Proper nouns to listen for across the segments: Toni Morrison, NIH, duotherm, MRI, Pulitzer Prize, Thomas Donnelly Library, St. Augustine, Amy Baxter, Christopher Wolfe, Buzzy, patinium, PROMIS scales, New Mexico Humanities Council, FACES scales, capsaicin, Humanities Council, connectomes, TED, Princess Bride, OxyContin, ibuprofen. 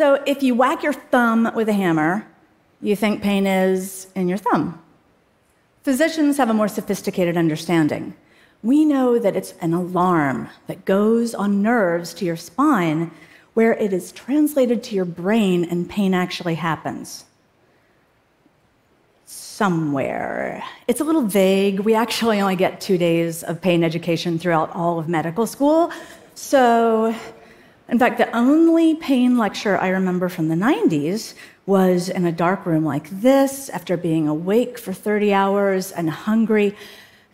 So if you whack your thumb with a hammer, you think pain is in your thumb. Physicians have a more sophisticated understanding. We know that it's an alarm that goes on nerves to your spine where it is translated to your brain and pain actually happens. Somewhere. It's a little vague. We actually only get 2 days of pain education throughout all of medical school. So, in fact, the only pain lecture I remember from the 90s was in a dark room like this after being awake for 30 hours and hungry.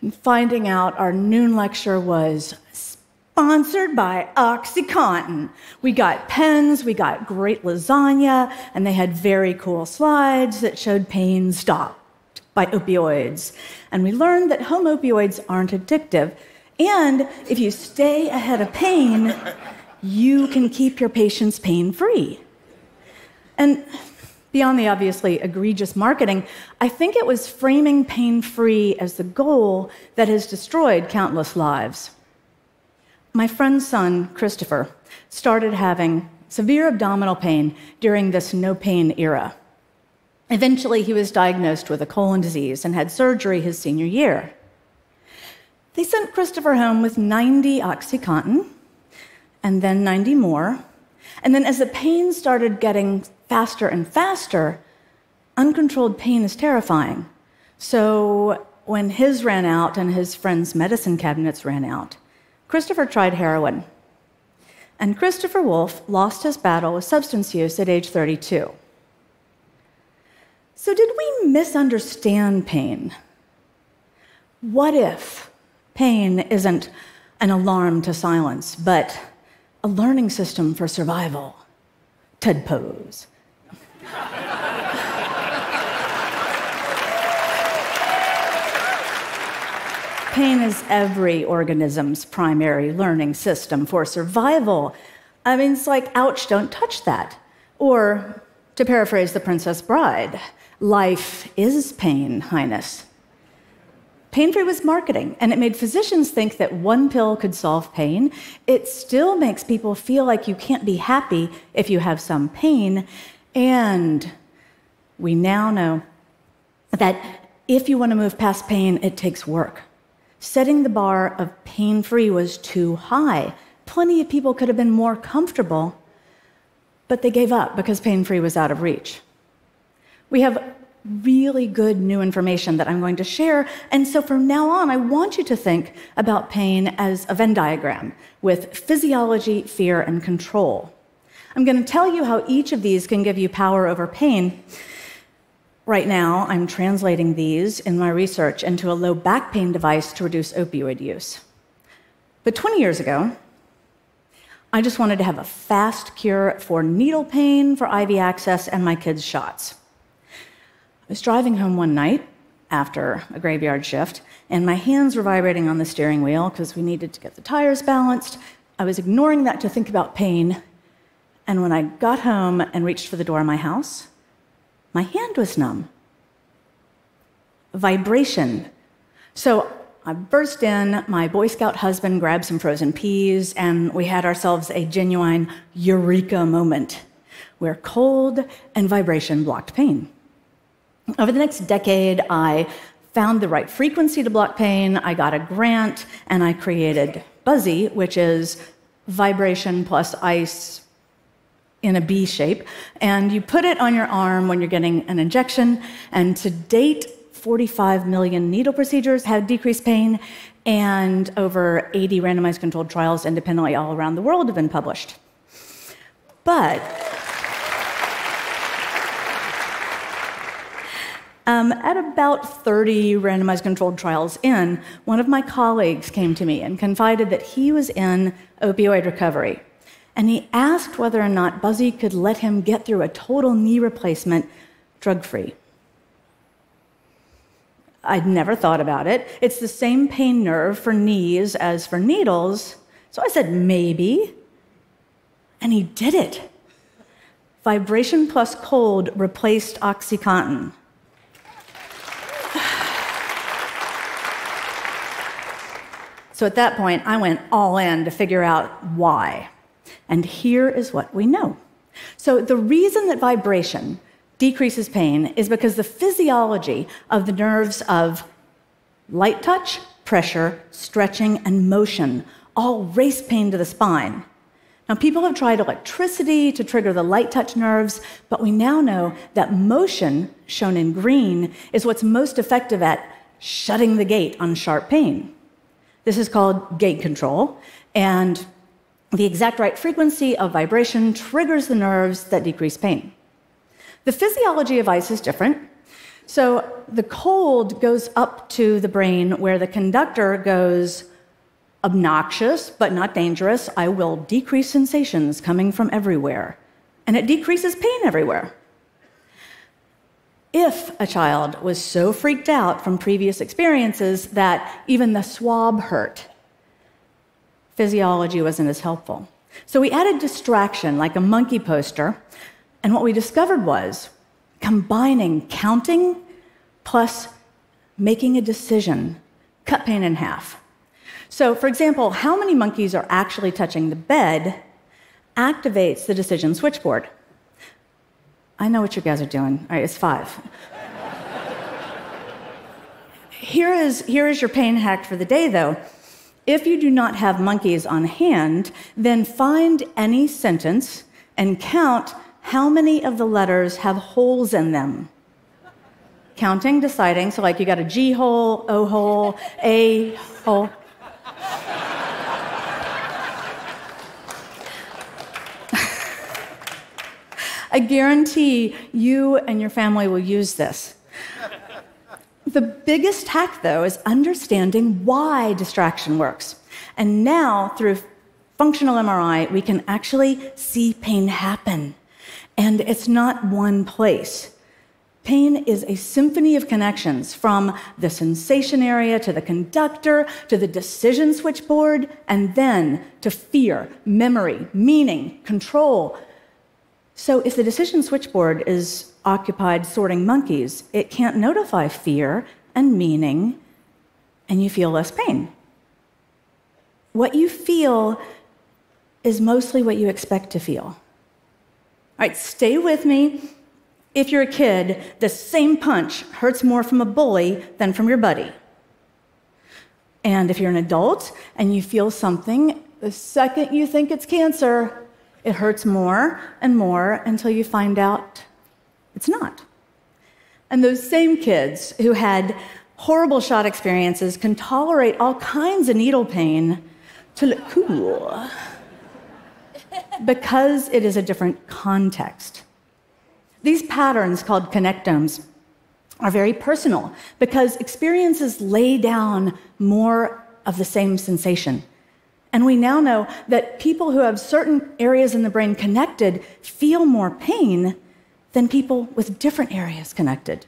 And finding out our noon lecture was sponsored by OxyContin. We got pens, we got great lasagna, and they had very cool slides that showed pain stopped by opioids. And we learned that home opioids aren't addictive. And if you stay ahead of pain, you can keep your patients pain-free. And beyond the obviously egregious marketing, I think it was framing pain-free as the goal that has destroyed countless lives. My friend's son, Christopher, started having severe abdominal pain during this no-pain era. Eventually, he was diagnosed with a colon disease and had surgery his senior year. They sent Christopher home with 90 OxyContin, and then 90 more. And then as the pain started getting faster and faster, uncontrolled pain is terrifying. So when his ran out and his friend's medicine cabinets ran out, Christopher tried heroin. And Christopher Wolfe lost his battle with substance use at age 32. So did we misunderstand pain? What if pain isn't an alarm to silence, but a learning system for survival? TED pose. Pain is every organism's primary learning system for survival. I mean, it's like, ouch, don't touch that. Or, to paraphrase the Princess Bride, life is pain, Highness. Pain-free was marketing, and it made physicians think that one pill could solve pain. It still makes people feel like you can't be happy if you have some pain. And we now know that if you want to move past pain, it takes work. Setting the bar of pain-free was too high. Plenty of people could have been more comfortable, but they gave up because pain-free was out of reach. We have really good new information that I'm going to share. And so from now on, I want you to think about pain as a Venn diagram with physiology, fear, and control. I'm going to tell you how each of these can give you power over pain. Right now, I'm translating these in my research into a low back pain device to reduce opioid use. But 20 years ago, I just wanted to have a fast cure for needle pain, for IV access, and my kids' shots. I was driving home one night after a graveyard shift, and my hands were vibrating on the steering wheel because we needed to get the tires balanced. I was ignoring that to think about pain. And when I got home and reached for the door of my house, my hand was numb. Vibration. So I burst in, my Boy Scout husband grabbed some frozen peas, and we had ourselves a genuine eureka moment where cold and vibration blocked pain. Over the next decade, I found the right frequency to block pain, I got a grant, and I created Buzzy, which is vibration plus ice in a B shape. And you put it on your arm when you're getting an injection. And to date, 45 million needle procedures have decreased pain, and over 80 randomized controlled trials independently all around the world have been published. But at about 30 randomized controlled trials in, one of my colleagues came to me and confided that he was in opioid recovery. And he asked whether or not Buzzy could let him get through a total knee replacement drug-free. I'd never thought about it. It's the same pain nerve for knees as for needles. So I said, maybe. And he did it. Vibration plus cold replaced OxyContin. So at that point, I went all in to figure out why. And here is what we know. So the reason that vibration decreases pain is because the physiology of the nerves of light touch, pressure, stretching, and motion all race pain to the spine. Now, people have tried electricity to trigger the light touch nerves, but we now know that motion, shown in green, is what's most effective at shutting the gate on sharp pain. This is called gate control, and the exact right frequency of vibration triggers the nerves that decrease pain. The physiology of ice is different. So the cold goes up to the brain where the conductor goes, obnoxious but not dangerous, I will decrease sensations coming from everywhere. And it decreases pain everywhere. If a child was so freaked out from previous experiences that even the swab hurt, physiology wasn't as helpful. So we added distraction, like a monkey poster, and what we discovered was combining counting plus making a decision cut pain in half. So, for example, how many monkeys are actually touching the bed activates the decision switchboard. I know what you guys are doing. All right, it's 5. Here is your pain hack for the day, though. If you do not have monkeys on hand, then find any sentence and count how many of the letters have holes in them. Counting, deciding, so like you got a G hole, O hole, A hole. I guarantee you and your family will use this. The biggest hack, though, is understanding why distraction works. And now, through functional MRI, we can actually see pain happen. And it's not one place. Pain is a symphony of connections, from the sensation area to the conductor, to the decision switchboard, and then to fear, memory, meaning, control. So if the decision switchboard is occupied sorting monkeys, it can't notify fear and meaning, and you feel less pain. What you feel is mostly what you expect to feel. All right, stay with me. If you're a kid, the same punch hurts more from a bully than from your buddy. And if you're an adult and you feel something, the second you think it's cancer, it hurts more and more until you find out it's not. And those same kids who had horrible shot experiences can tolerate all kinds of needle pain to look cool because it is a different context. These patterns, called connectomes, are very personal because experiences lay down more of the same sensation. And we now know that people who have certain areas in the brain connected feel more pain than people with different areas connected.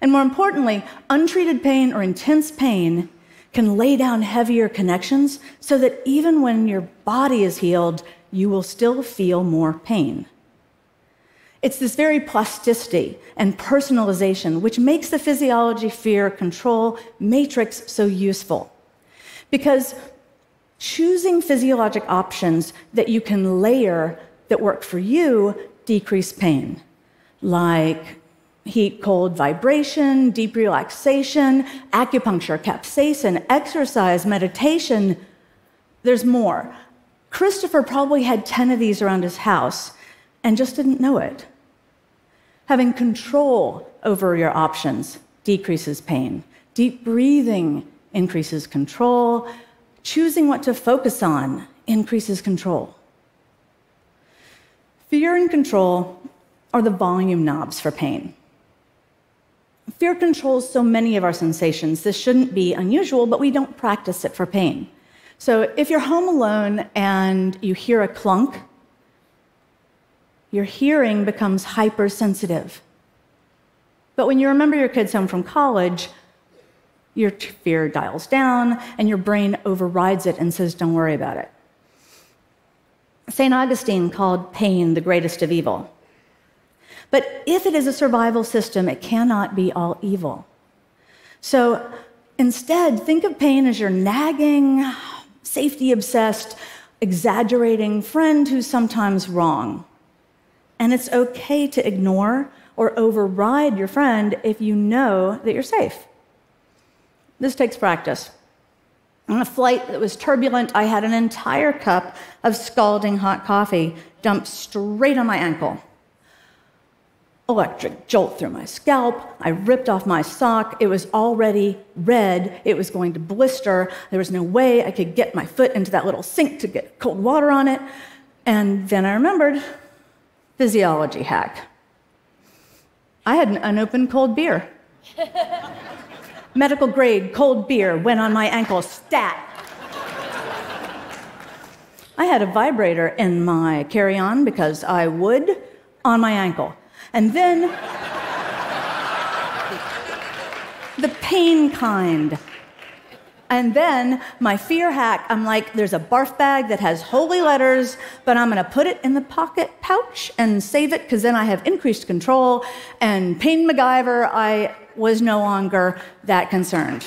And more importantly, untreated pain or intense pain can lay down heavier connections so that even when your body is healed, you will still feel more pain. It's this very plasticity and personalization which makes the physiology, fear, control matrix so useful. Because choosing physiologic options that you can layer that work for you decrease pain, like heat, cold, vibration, deep relaxation, acupuncture, capsaicin, exercise, meditation. There's more. Christopher probably had 10 of these around his house and just didn't know it. Having control over your options decreases pain. Deep breathing increases control. Choosing what to focus on increases control. Fear and control are the volume knobs for pain. Fear controls so many of our sensations. This shouldn't be unusual, but we don't practice it for pain. So if you're home alone and you hear a clunk, your hearing becomes hypersensitive. But when you remember your kids home from college, your fear dials down and your brain overrides it and says, don't worry about it. St. Augustine called pain the greatest of evil. But if it is a survival system, it cannot be all evil. So instead, think of pain as your nagging, safety-obsessed, exaggerating friend who's sometimes wrong. And it's okay to ignore or override your friend if you know that you're safe. This takes practice. On a flight that was turbulent, I had an entire cup of scalding hot coffee dumped straight on my ankle. Electric jolt through my scalp. I ripped off my sock. It was already red. It was going to blister. There was no way I could get my foot into that little sink to get cold water on it. And then I remembered, physiology hack. I had an unopened cold beer. Medical grade cold beer went on my ankle, stat. I had a vibrator in my carry-on because I would on my ankle. And then the pain kind. And then my fear hack, I'm like, there's a barf bag that has holy letters, but I'm going to put it in the pocket pouch and save it because then I have increased control. And pain MacGyver, I was no longer that concerned.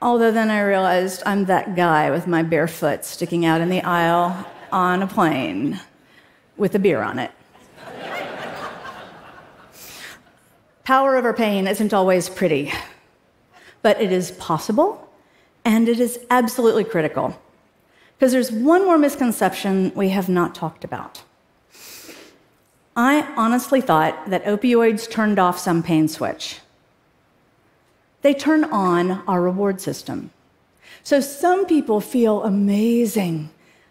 Although then I realized I'm that guy with my bare foot sticking out in the aisle on a plane with a beer on it. Power over pain isn't always pretty, but it is possible, and it is absolutely critical. Because there's one more misconception we have not talked about. I honestly thought that opioids turned off some pain switch. They turn on our reward system. So some people feel amazing,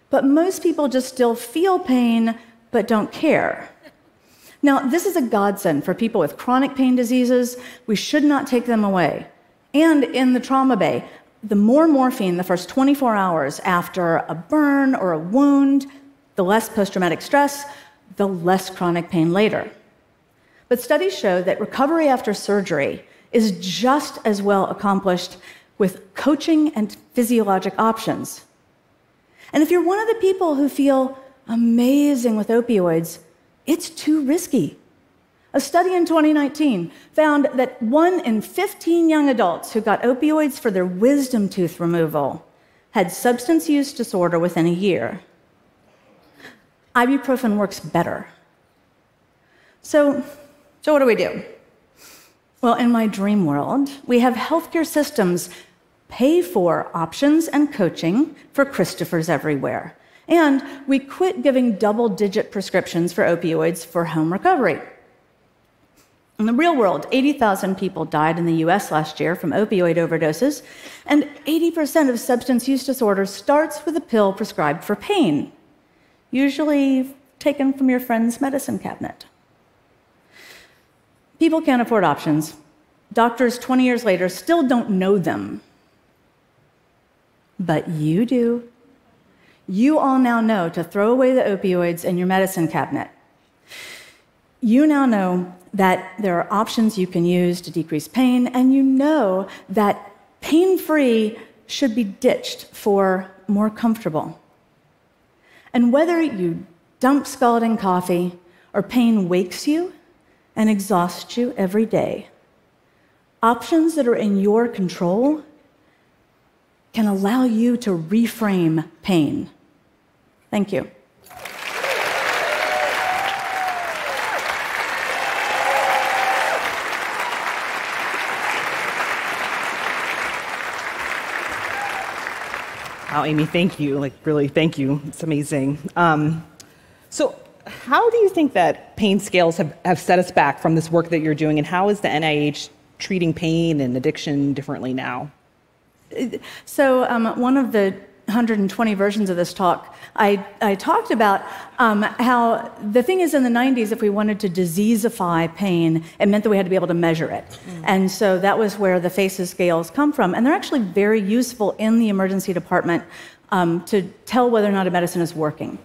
but most people just still feel pain but don't care. Now, this is a godsend for people with chronic pain diseases. We should not take them away. And in the trauma bay, the more morphine the first 24 hours after a burn or a wound, the less post-traumatic stress, the less chronic pain later. But studies show that recovery after surgery is just as well accomplished with coaching and physiologic options. And if you're one of the people who feel amazing with opioids, it's too risky. A study in 2019 found that 1 in 15 young adults who got opioids for their wisdom tooth removal had substance use disorder within a year. Ibuprofen works better. So what do we do? Well, in my dream world, we have healthcare systems pay for options and coaching for Christophers everywhere. And we quit giving double-digit prescriptions for opioids for home recovery. In the real world, 80,000 people died in the US last year from opioid overdoses, and 80% of substance use disorder starts with a pill prescribed for pain, usually taken from your friend's medicine cabinet. People can't afford options. Doctors 20 years later still don't know them. But you do. You all now know to throw away the opioids in your medicine cabinet. You now know that there are options you can use to decrease pain, and you know that pain-free should be ditched for more comfortable. And whether you dump scalding coffee or pain wakes you and exhausts you every day, options that are in your control can allow you to reframe pain. Thank you. Wow, Amy, thank you. Like, really, thank you. It's amazing. So how do you think that pain scales have set us back from this work that you're doing, and how is the NIH treating pain and addiction differently now? So one of the 120 versions of this talk, I talked about how the thing is, in the 90s, if we wanted to diseasify pain, it meant that we had to be able to measure it. And so that was where the FACES scales come from. And they're actually very useful in the emergency department to tell whether or not a medicine is working.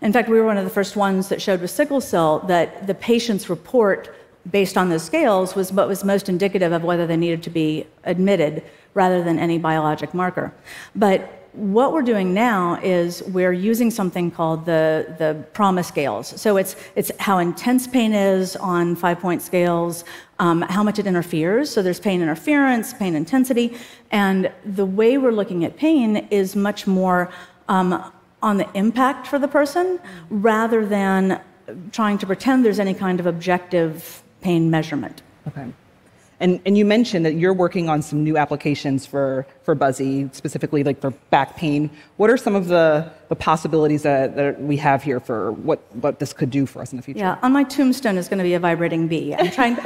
In fact, we were one of the first ones that showed with sickle cell that the patient's report based on those scales was what was most indicative of whether they needed to be admitted rather than any biologic marker. But What we're doing now is we're using something called the PROMIS scales. So it's how intense pain is on 5-point scales, how much it interferes. So there's pain interference, pain intensity, and the way we're looking at pain is much more on the impact for the person rather than trying to pretend there's any kind of objective pain measurement. Okay. And you mentioned that you're working on some new applications for Buzzy, specifically like for back pain. What are some of the possibilities that we have here for what this could do for us in the future? Yeah, on my tombstone is going to be a vibrating bee. I'm trying.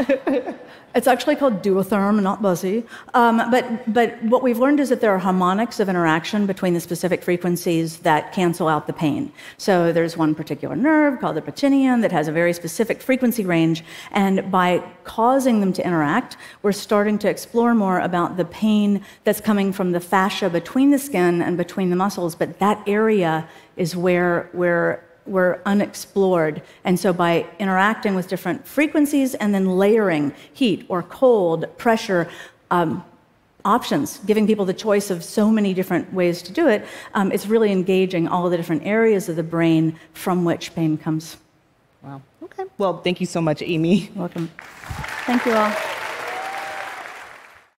It's actually called duotherm, not Buzzy. But what we've learned is that there are harmonics of interaction between the specific frequencies that cancel out the pain. So there's one particular nerve called the patinium that has a very specific frequency range, and by causing them to interact, we're starting to explore more about the pain that's coming from the fascia between the skin and between the muscles, but that area is where we're unexplored. And so by interacting with different frequencies and then layering heat or cold, pressure, options, giving people the choice of so many different ways to do it, it's really engaging all the different areas of the brain from which pain comes. Wow. Okay. Well, thank you so much, Amy. You're welcome. Thank you all.